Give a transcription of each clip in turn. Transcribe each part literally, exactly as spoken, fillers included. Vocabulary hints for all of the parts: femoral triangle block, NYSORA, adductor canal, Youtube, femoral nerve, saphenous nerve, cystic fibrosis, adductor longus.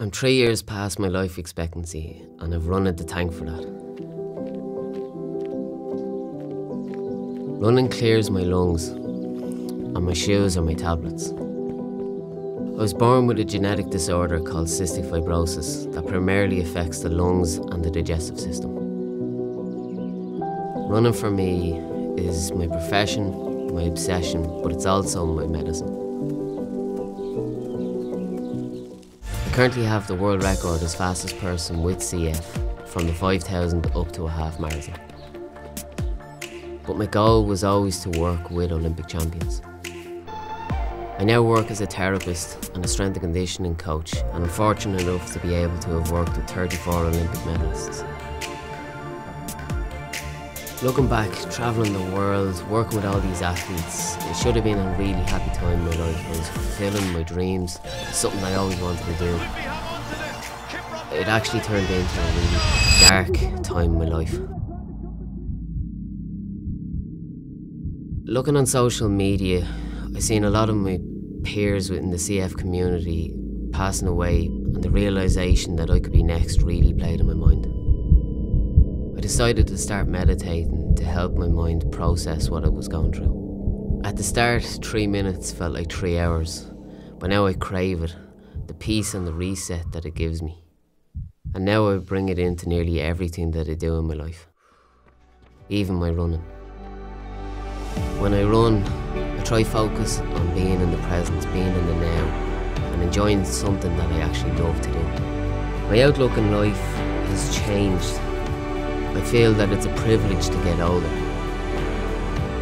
I'm three years past my life expectancy and I've run at the tank for that. Running clears my lungs and my shoes are my tablets. I was born with a genetic disorder called cystic fibrosis that primarily affects the lungs and the digestive system. Running for me is my profession, my obsession, but it's also my medicine. I currently have the world record as fastest person with C F, from the five thousand up to a half marathon. But my goal was always to work with Olympic champions. I now work as a therapist and a strength and conditioning coach, and I'm fortunate enough to be able to have worked with thirty-four Olympic medalists. Looking back, travelling the world, working with all these athletes, it should have been a really happy time in my life. I was fulfilling my dreams, something I always wanted to do. It actually turned into a really dark time in my life. Looking on social media, I've seen a lot of my peers within the C F community passing away, and the realisation that I could be next really played in my mind. I decided to start meditating to help my mind process what I was going through. At the start, three minutes felt like three hours, but now I crave it, the peace and the reset that it gives me. And now I bring it into nearly everything that I do in my life, even my running. When I run, try focus on being in the presence, being in the now, and enjoying something that I actually love to do. My outlook in life has changed. I feel that it's a privilege to get older.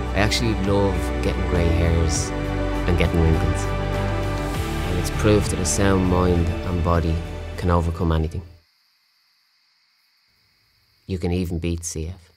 I actually love getting grey hairs and getting wrinkles. And it's proof that a sound mind and body can overcome anything. You can even beat C F.